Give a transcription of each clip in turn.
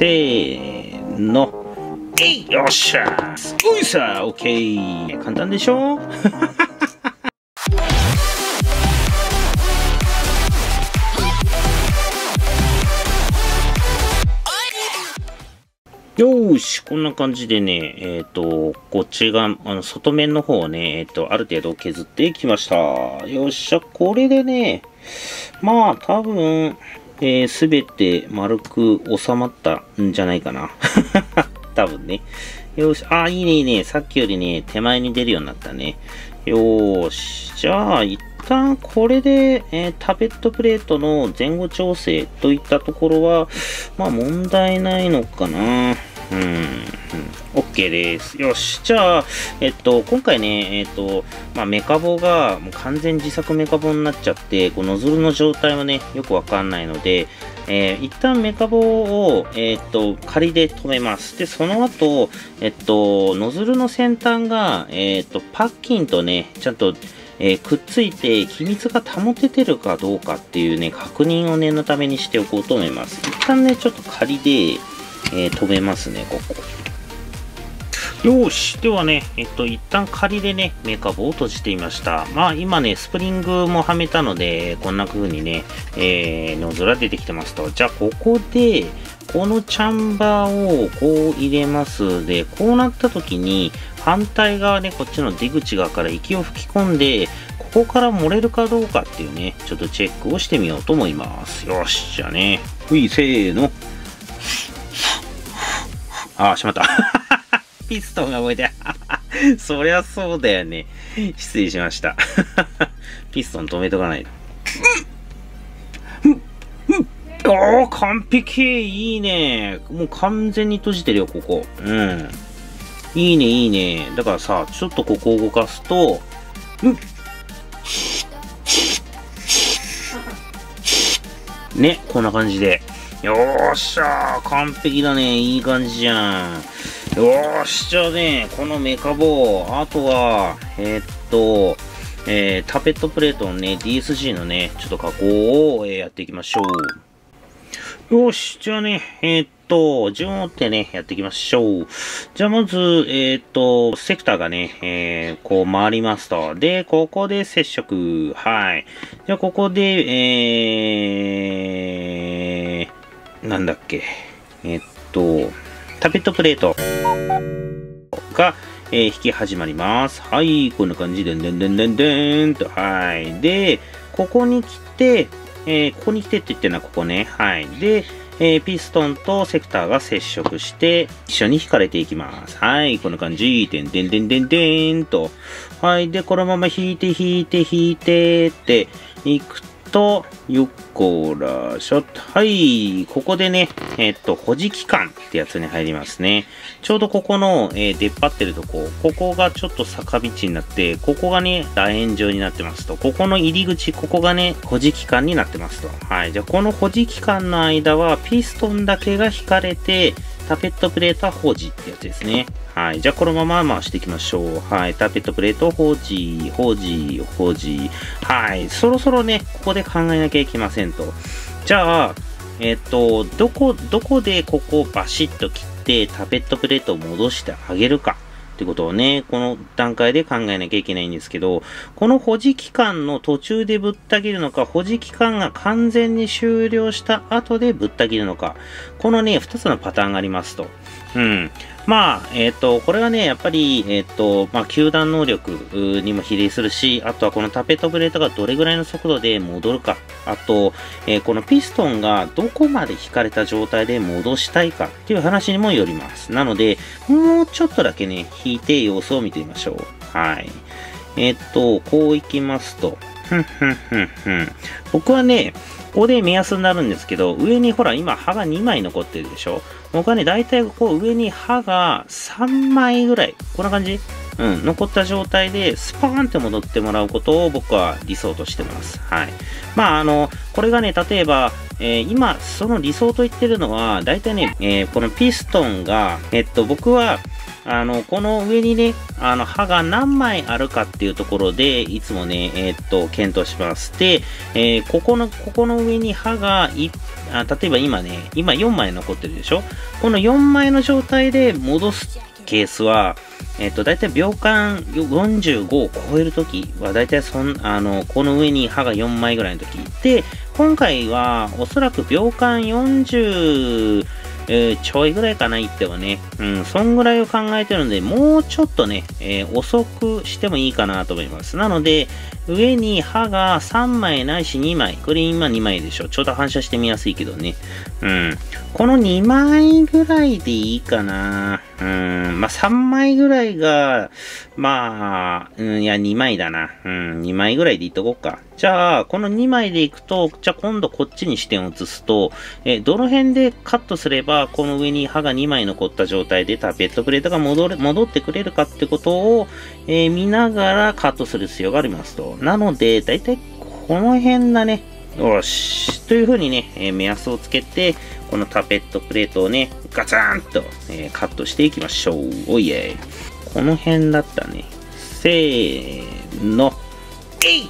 せーの。よっしゃ、すごいさ、オッケー。簡単でしょよーし、こんな感じでね、こっちが、外面の方をね、ある程度削ってきました。よっしゃ、これでね、まあ、多分、すべて丸く収まったんじゃないかな。多分ね。よーし、あ、いいね、いいね。さっきよりね、手前に出るようになったね。よーし、じゃあ、一旦これで、タペットプレートの前後調整といったところは、まあ問題ないのかな。OK です。よし。じゃあ、今回ね、まあ、メカボがもう完全自作メカボになっちゃって、こうノズルの状態はね、よくわかんないので、一旦メカボを、仮で止めます。で、その後、ノズルの先端が、パッキンとね、ちゃんと、くっついて気密が保ててるかどうかっていうね、確認を念のためにしておこうと思います。一旦ね、ちょっと仮で、止めますね、ここ。よし。ではね、一旦仮でね、メカボを閉じてみました。まあ今ね、スプリングもはめたので、こんな風にね、ノズルが出てきてますと。じゃあ、ここで、このチャンバーをこう入れます。で、こうなった時に、反対側ね、こっちの出口側から息を吹き込んで、ここから漏れるかどうかっていうね、ちょっとチェックをしてみようと思います。よし、じゃあね。ほい、せーの。あ、しまった。ピストンが動いて。そりゃそうだよね。失礼しました。ピストン止めとかないと。おー、完璧。いいね。もう完全に閉じてるよ、ここ。うん。いいね、いいね。だからさ、ちょっとここを動かすと、ね、こんな感じで。よーっしゃー、完璧だね。いい感じじゃん。よーし、じゃあね、このメカボ、あとは、タペットプレートのね、DSG のね、ちょっと加工を、やっていきましょう。よし、じゃあね、順を追ってね、やっていきましょう。じゃあ、まず、セクターがね、こう回りますと。で、ここで接触。はい。じゃあ、ここで、なんだっけ。タペットプレートが、引き始まります。はい。こんな感じで、でんでんでんでんと。はい。で、ここに来て、ここに来てって言ってるのはここね。はい。で、ピストンとセクターが接触して、一緒に引かれていきます。はい、こんな感じ。でんでんでんでんでんと。はい、で、このまま引いて引いて引いてっていくと、よっこらしょっと。はい、ここでね、保持器官ってやつに入りますね。ちょうどここの、出っ張ってるとこ、ここがちょっと坂道になって、ここがね、楕円状になってますと。ここの入り口、ここがね、保持器官になってますと。はい。じゃあ、この保持器官の間は、ピストンだけが引かれて、タペットプレートは保持ってやつですね。はい。じゃあ、このまま回していきましょう。はい。タペットプレート保持、保持、保持。はい。そろそろね、ここで考えなきゃいけませんと。じゃあ、どこでここをバシッと切ってタペットプレートを戻してあげるかってことをね、この段階で考えなきゃいけないんですけど、この保持期間の途中でぶった切るのか、保持期間が完全に終了した後でぶった切るのか、このね、2つのパターンがありますと。うん。まあ、これはね、やっぱり、まあ、球団能力にも比例するし、あとはこのタペットプレートがどれぐらいの速度で戻るか、あと、このピストンがどこまで引かれた状態で戻したいかっていう話にもよります。なので、もうちょっとだけね、引いて様子を見てみましょう。はい。こう行きますと、僕はね、ここで目安になるんですけど、上にほら、今刃が2枚残ってるでしょ。僕はね、だいたいこう上に刃が3枚ぐらい、こんな感じ、うん、残った状態でスパーンって戻ってもらうことを僕は理想としてます。はい。まあ、これがね、例えば、今、その理想と言ってるのは、だいたいね、このピストンが、僕は、この上にね、刃が何枚あるかっていうところで、いつもね、検討します。で、ここの上に刃が例えば今ね、今4枚残ってるでしょ。この4枚の状態で戻すケースは、だいたい秒間45を超えるときは、だいたいこの上に刃が4枚ぐらいのとき。で、今回はおそらく秒間40、ちょいぐらいかな、一手はね。そんぐらいを考えてるので、もうちょっとね、遅くしてもいいかなと思います。なので、上に刃が3枚ないし2枚。これ今2枚でしょ。ちょうど反射してみやすいけどね。この2枚ぐらいでいいかな。まあ、3枚ぐらいが、まあ、いや、2枚だな。2枚ぐらいでいっとこうか。じゃあ、この2枚でいくと、じゃあ今度こっちに視点を移すと、どの辺でカットすれば、この上に刃が2枚残った状態でターペットプレートが戻ってくれるかってことを、見ながらカットする必要がありますと。なので、だいたいこの辺だね。よし。という風にね、目安をつけて、このターペットプレートをね、ガツーンと、カットしていきましょう。おいえい。この辺だったね。せーの。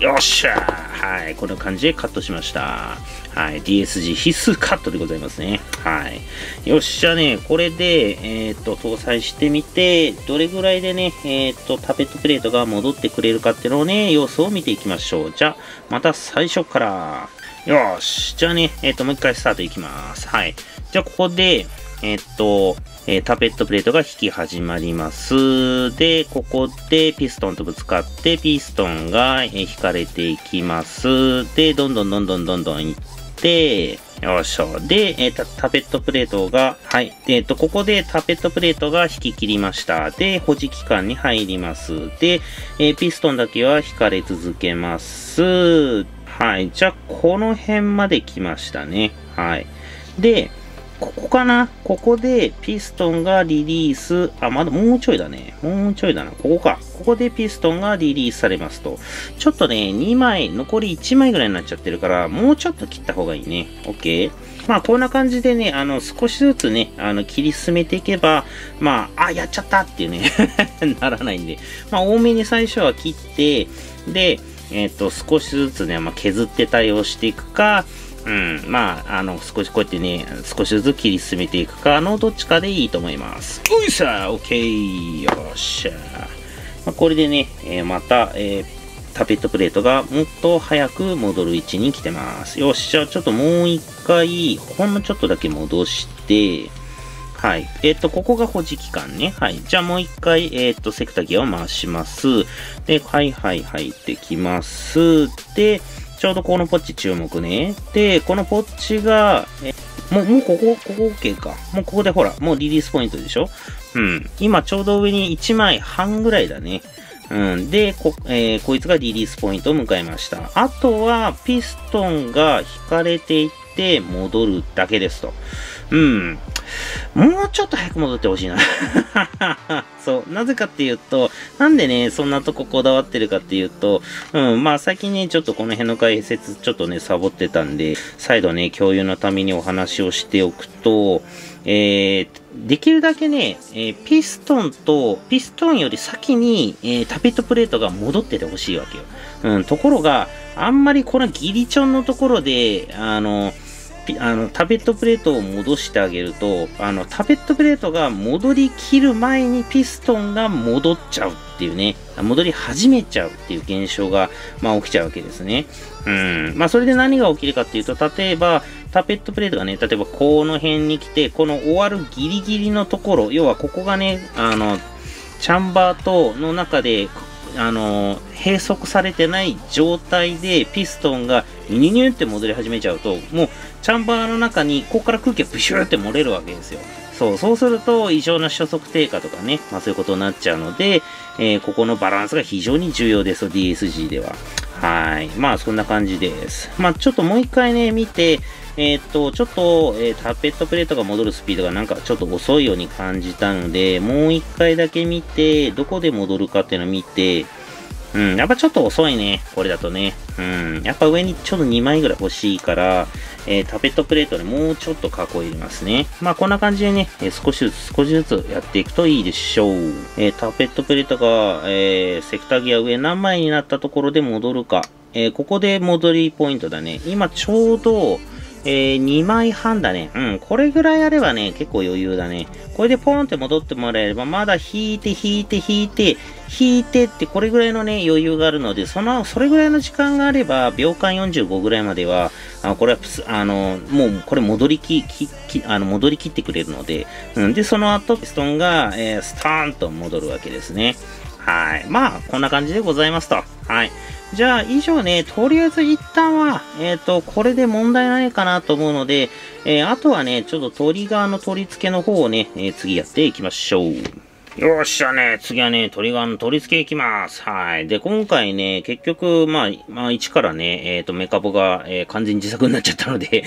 よっしゃー。はい。こんな感じでカットしました。はい。DSG 必須カットでございますね。はい。よっしゃね。これで、搭載してみて、どれぐらいでね、ターペットプレートが戻ってくれるかっていうのをね、様子を見ていきましょう。じゃあ、また最初から。よし。じゃあね、もう一回スタートいきます。はい。じゃあ、ここで、ターペットプレートが引き始まります。で、ここでピストンとぶつかって、ピストンが引かれていきます。で、どんどんいって、よいしょ。で、ターペットプレートが、はい。ここでターペットプレートが引き切りました。で、保持期間に入ります。で、ピストンだけは引かれ続けます。はい。じゃあ、この辺まで来ましたね。はい。で、ここかな？ここでピストンがリリース、まだもうちょいだね。もうちょいだな。ここか。ここでピストンがリリースされますと。ちょっとね、2枚、残り1枚ぐらいになっちゃってるから、もうちょっと切った方がいいね。OK？ まあ、こんな感じでね、少しずつね、切り進めていけば、まあ、やっちゃったっていうね、ならないんで。まあ、多めに最初は切って、で、少しずつね、削って対応していくか、まあ、少しこうやってね、少しずつ切り進めていくかのどっちかでいいと思います。よいしょ！ OK！ よっしゃ。まあ、これでね、また、ターペットプレートがもっと早く戻る位置に来てます。よし、じゃあちょっともう一回、ほんのちょっとだけ戻して、はい。ここが保持期間ね。はい。じゃあもう一回、セクターギアを回します。で、入ってきます。で、ちょうどこのポッチ注目ね。で、このポッチが、もうここ OK か。もうここでほら、もうリリースポイントでしょ？今ちょうど上に1枚半ぐらいだね。で、こいつがリリースポイントを迎えました。あとは、ピストンが引かれていって戻るだけですと。もうちょっと早く戻ってほしいな。そう。なぜかっていうと、なんでね、そんなとここだわってるかっていうと、まあ最近ね、ちょっとこの辺の解説、ちょっとね、サボってたんで、再度ね、共有のためにお話をしておくと、できるだけね、ピストンより先に、ターペットプレートが戻っててほしいわけよ。ところが、あんまりこのギリチョンのところで、ターペットプレートを戻してあげると、ターペットプレートが戻りきる前にピストンが戻っちゃうっていうね、戻り始めちゃうっていう現象が、まあ、起きちゃうわけですね。まあ、それで何が起きるかっていうと、例えば、ターペットプレートがね、例えばこの辺に来て、この終わるギリギリのところ、要はここがね、チャンバーとの中で、閉塞されてない状態でピストンがニュニュって戻り始めちゃうと、もうチャンバーの中にここから空気がブシューって漏れるわけですよ。そうすると異常な初速低下とかね、まあそういうことになっちゃうので、ここのバランスが非常に重要です、DSG では。はい。まあそんな感じです。まあちょっともう一回ね、見て、ちょっと、ターペットプレートが戻るスピードがなんかちょっと遅いように感じたので、もう一回だけ見て、どこで戻るかっていうのを見て、うん、やっぱちょっと遅いね、これだとね。うん、やっぱ上にちょっと2枚ぐらい欲しいから、タペットプレートでもうちょっと囲いますね。まあこんな感じでね、少しずつやっていくといいでしょう。タペットプレートが、セクターギア上何枚になったところで戻るか。ここで戻りポイントだね。今ちょうど、2枚半だね。うん。これぐらいあればね、結構余裕だね。これでポーンって戻ってもらえれば、まだ引いてって、これぐらいのね、余裕があるので、それぐらいの時間があれば、秒間45ぐらいまでは、これは、もう、これ戻り切ってくれるので、うん。で、その後、ピストンが、スターンと戻るわけですね。はい。まあ、こんな感じでございますと。はい。じゃあ、以上ね、とりあえず一旦は、これで問題ないかなと思うので、あとはね、ちょっとトリガーの取り付けの方をね、次やっていきましょう。よっしゃね、次はね、トリガーの取り付けいきます。はい。で、今回ね、結局、まあ、一からね、メカボが、完全自作になっちゃったので、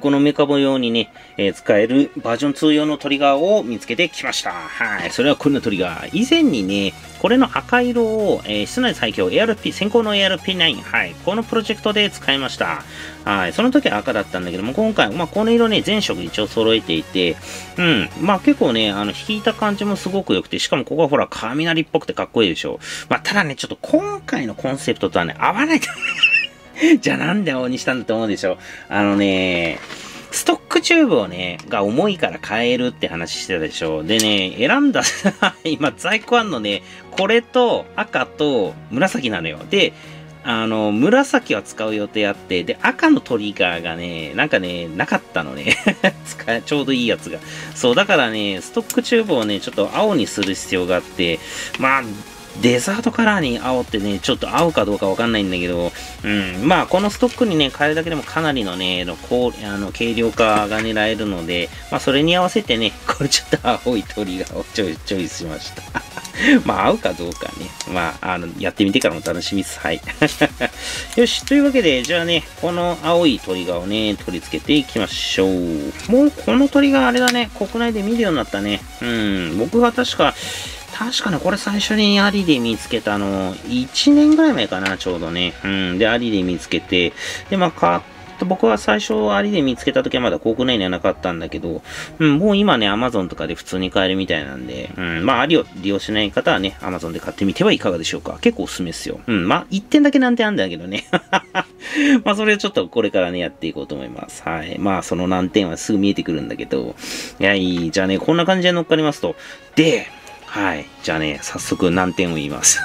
このメカボ用にね、使えるバージョン2用のトリガーを見つけてきました。はい。それはこれのトリガー。以前にね、これの赤色を、室内最強 ARP、先行の ARP9。はい。このプロジェクトで使いました。はい。その時は赤だったんだけども、今回、まあ、この色ね、全色一応揃えていて、うん。まあ、結構ね、引いた感じもすごく良くて、しかもここはほら、雷っぽくてかっこいいでしょ。まあ、ただね、ちょっと今回のコンセプトとはね、合わない。じゃあなんで青にしたんだと思うでしょ。ストックチューブをね、が重いから変えるって話してたでしょ。でね、選んだ、今在庫あんのね、これと赤と紫なのよ。で、紫は使う予定あって、で、赤のトリガーがね、なんかね、なかったのね。ちょうどいいやつが。そう、だからね、ストックチューブをね、ちょっと青にする必要があって、まあ、デザートカラーに青ってね、ちょっと合うかどうかわかんないんだけど、うん、まあ、このストックにね、変えるだけでもかなりのね、軽量化が狙えるので、まあ、それに合わせてね、これちょっと青いトリガーをチョイスしました。まあ、合うかどうかね、まあ、やってみてからも楽しみです。はい。よし、というわけで、じゃあね、この青いトリガーをね、取り付けていきましょう。もう、このトリガーあれだね、国内で見るようになったね。うん、僕は確かね、これ最初にアリで見つけたの、1年ぐらい前かな、ちょうどね。うん。で、アリで見つけて、で、まあ、僕は最初アリで見つけた時はまだ国内にはなかったんだけど、うん、もう今ね、Amazon とかで普通に買えるみたいなんで、うん、まあ、アリを利用しない方はね、Amazon で買ってみてはいかがでしょうか。結構おすすめですよ。うん、まあ、1点だけなんてあるんだけどね。まあ、それをちょっとこれからね、やっていこうと思います。はい。まあ、その難点はすぐ見えてくるんだけど、じゃあね、こんな感じで乗っかりますと。で、はい。じゃあね、早速難点を言います。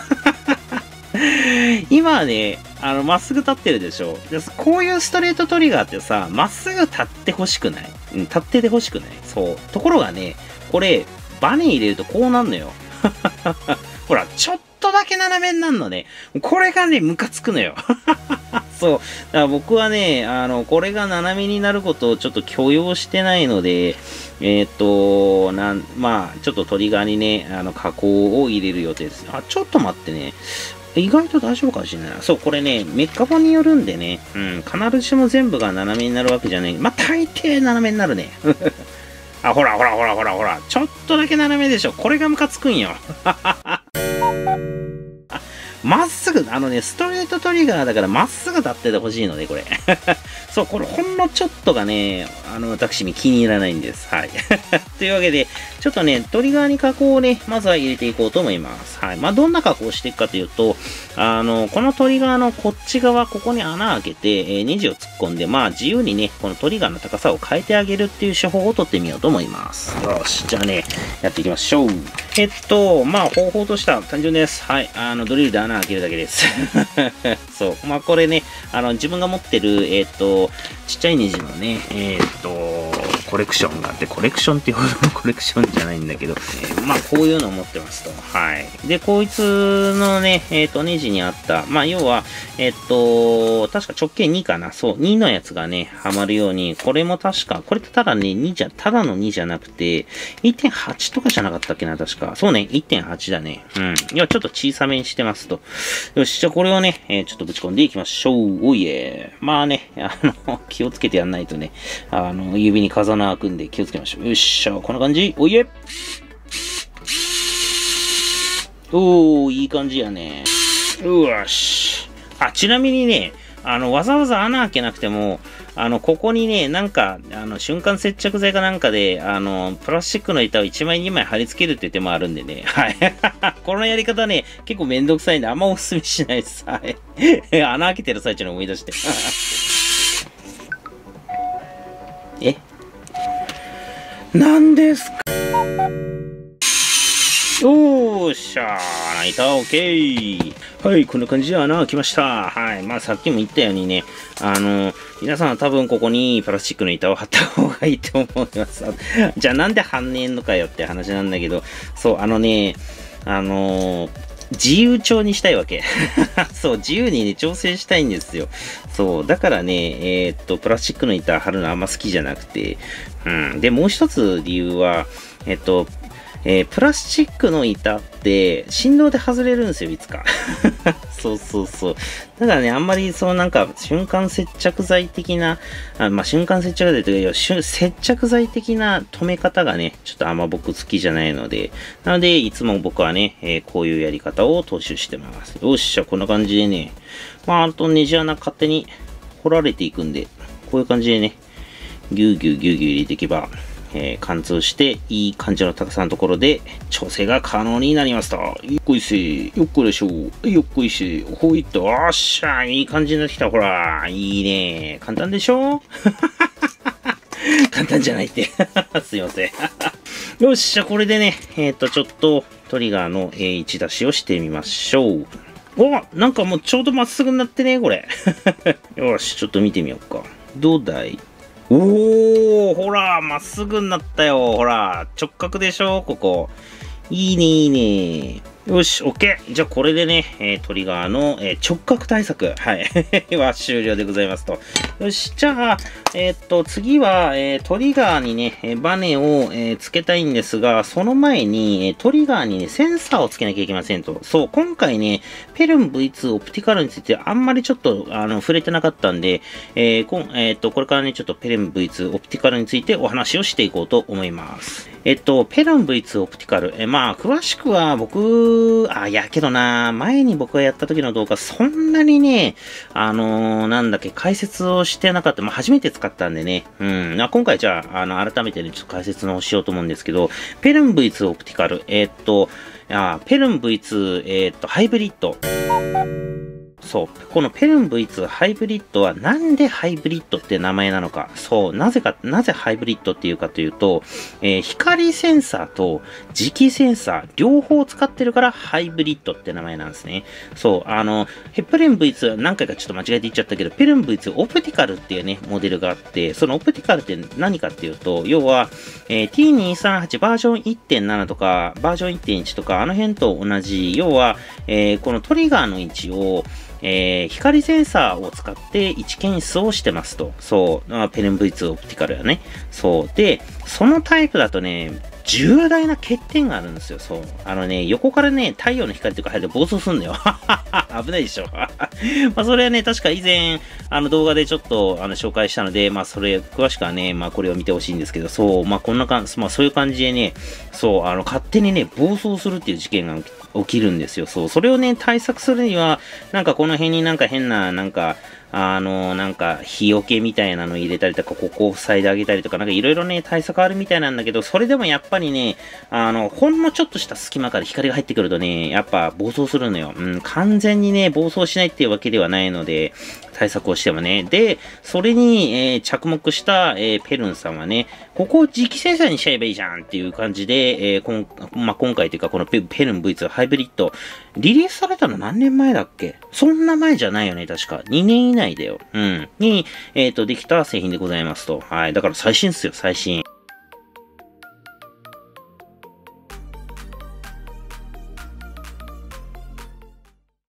今はね、まっすぐ立ってるでしょ。でこういうストレートトリガーってさ、まっすぐ立ってほしくない。うん、立っててほしくない。そう。ところがね、これ、バネ入れるとこうなんのよ。ほら、ちょっとだけ斜めになるのね。これがね、ムカつくのよ。そう。だから僕はね、これが斜めになることをちょっと許容してないので、まあ、ちょっとトリガーにね、加工を入れる予定です。あ、ちょっと待ってね。意外と大丈夫かもしれない。そう、これね、メカボによるんでね、うん、必ずしも全部が斜めになるわけじゃない。まあ、大抵斜めになるね。あ、ほら、ちょっとだけ斜めでしょ。これがムカつくんよ。まっすぐ、ね、ストレートトリガーだからまっすぐ立っててほしいので、これ。そう、これほんのちょっとがね、私に気に入らないんです。はい。というわけで、ちょっとね、トリガーに加工をね、まずは入れていこうと思います。はい。まあ、どんな加工をしていくかというと、このトリガーのこっち側、ここに穴開けて、ネジを突っ込んで、まあ、自由にね、このトリガーの高さを変えてあげるっていう手法を取ってみようと思います。よし、じゃあね、やっていきましょう。まあ、方法としては単純です。はい。ドリルで穴開けるだけです。そう。まあ、これね、自分が持ってる、ちっちゃいネジのね、コレクションがあって、コレクションっていうほどのコレクションじゃないんだけど、まあ、こういうのを持ってますと。はい。で、こいつのね、ネジにあった、まあ、要は、確か直径2かな。そう、2のやつがね、はまるように、これも確か、これってただね、ただの2じゃなくて、1.8 とかじゃなかったっけな、確か。そうね、1.8 だね。うん。いや、ちょっと小さめにしてますと。よし、じゃあこれをね、ちょっとぶち込んでいきましょう。おいえ。まあね、気をつけてやんないとね、指に風穴開くんで気をつけましょう。よっしゃ、こんな感じ。おいえ。おー、いい感じやね。うわし。あ、ちなみにね、わざわざ穴開けなくても、ここにね、なんか、瞬間接着剤かなんかで、プラスチックの板を1枚2枚貼り付けるって手もあるんでね。はい。このやり方ね、結構めんどくさいんで、あんまおすすめしないです。はい。穴開けてる最中に思い出して。え？何ですか？よーしゃー、開いた、オッケー。はい、こんな感じで穴開きました。はい、まあさっきも言ったようにね、皆さんは多分ここにプラスチックの板を貼った方がいいと思います。じゃあなんで貼んねえのかよって話なんだけど、そう、自由帳にしたいわけ。そう、自由にね、調整したいんですよ。そう、だからね、プラスチックの板貼るのあんま好きじゃなくて、うん。で、もう一つ理由は、プラスチックの板って振動で外れるんですよ、いつか。そうそうそう。だからね、あんまりそのなんか瞬間接着剤的な、まあ、瞬間接着剤というか、接着剤的な止め方がね、ちょっとあんま僕好きじゃないので、なので、いつも僕はね、こういうやり方を踏襲してます。よっしゃ、こんな感じでね、まあ、あとネジ穴勝手に掘られていくんで、こういう感じでね、ぎゅうぎゅうぎゅうぎゅう入れていけば、貫通していい感じの高さのところで調整が可能になりました。よっこいし、よっこいしょ、よっこいし、ほいっと、おっしゃ、いい感じになってきた、ほら、いいね、簡単でしょ？簡単じゃないって、すいません。よっしゃ、これでね、ちょっとトリガーの位置出しをしてみましょう。お、なんかもうちょうどまっすぐになってね、これ。よし、ちょっと見てみようか。どうだい？おー、ほら、まっすぐになったよ。ほら、直角でしょ、ここ。いいね、いいね。よし、OK。じゃあ、これでね、トリガーの、直角対策、はい。は終了でございますと。よし、じゃあ、次は、トリガーにね、バネを、つけたいんですが、その前に、トリガーにね、センサーをつけなきゃいけませんと。そう、今回ね、ペルン V2 オプティカルについてあんまりちょっと、触れてなかったんで、これからね、ちょっとペルン V2 オプティカルについてお話をしていこうと思います。ペルン V2 オプティカル。まあ、詳しくは僕、あ、いやけどな、前に僕がやった時の動画、そんなにね、なんだっけ、解説をしてなかった。まあ、初めて使ったんでね。うん。今回じゃあ、改めてね、ちょっと解説のをしようと思うんですけど、ペルン V2 オプティカル。ペルン V2、ハイブリッド。そう。このペルン V2 ハイブリッドはなんでハイブリッドって名前なのか。そう。なぜハイブリッドっていうかというと、光センサーと磁気センサー両方使ってるからハイブリッドって名前なんですね。そう。ペルン V2 は何回かちょっと間違えて言っちゃったけど、ペルン V2 オプティカルっていうね、モデルがあって、そのオプティカルって何かっていうと、要は、T238 バージョン 1.7 とか、バージョン 1.1 とか、あの辺と同じ、要は、このトリガーの位置を、光センサーを使って位置検出をしてますと。そう。ペルン V2 オプティカルやね。そう。で、そのタイプだとね、重大な欠点があるんですよ。そう。横からね、太陽の光とか入ると暴走すんだよ。危ないでしょ。まあ、それはね、確か以前、動画でちょっと、紹介したので、まあ、それ、詳しくはね、まあ、これを見てほしいんですけど、そう、まあ、こんな感じ、まあ、そういう感じでね、そう、勝手にね、暴走するっていう事件が起きるんですよ。そう。それをね、対策するには、なんかこの辺になんか変な、なんか、なんか、日よけみたいなの入れたりとか、ここを塞いであげたりとか、なんかいろいろね、対策あるみたいなんだけど、それでもやっぱりね、ほんのちょっとした隙間から光が入ってくるとね、やっぱ暴走するのよ。うん、完全にね、暴走しないっていうわけではないので、対策をしてもね。で、それに、着目した、ペルンさんはね、ここを磁気センサーにしちゃえばいいじゃんっていう感じで、今回というか、このペルン V2 ハイブリッド、リリースされたの何年前だっけ？そんな前じゃないよね、確か。2年以内だよ。うん。に、できた製品でございますと。はい。だから最新っすよ、最新。